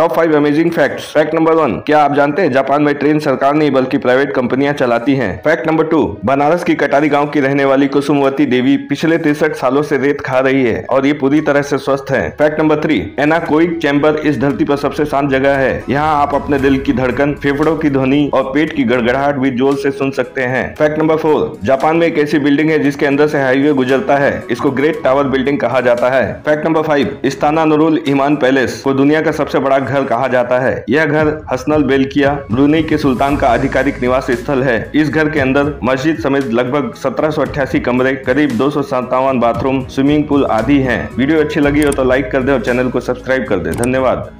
Top 5 amazing facts. Fact number 1, क्या आप जानते हैं जापान में ट्रेन सरकार नहीं बल्कि प्राइवेट कंपनियां चलाती हैं। फैक्ट नंबर 2, बनारस की कटारी गांव की रहने वाली कुसुमवती देवी पिछले 63 सालों से रेत खा रही है और ये पूरी तरह से स्वस्थ है। फैक्ट नंबर 3, एनाकोइक चैंबर इस धरती पर सबसे शांत जगह है। यहाँ आप अपने दिल की धड़कन, फेफड़ों की ध्वनि और पेट की गड़गड़ाहट भी जोर से सुन सकते हैं। फैक्ट नंबर 4, जापान में एक ऐसी बिल्डिंग है जिसके अंदर से हाईवे गुजरता है, इसको ग्रेट टावर बिल्डिंग कहा जाता है। Fact number 5, Istana Nurul Iman palace को दुनिया का सबसे बड़ा घर कहा जाता है। यह घर हसनल बेलकिया ब्रुनी के सुल्तान का आधिकारिक निवास स्थल है। इस घर के अंदर मस्जिद समेत लगभग 1788 कमरे, करीब 257 बाथरूम, स्विमिंग पूल आदि हैं। वीडियो अच्छी लगी हो तो लाइक कर दे और चैनल को सब्सक्राइब कर दे। धन्यवाद।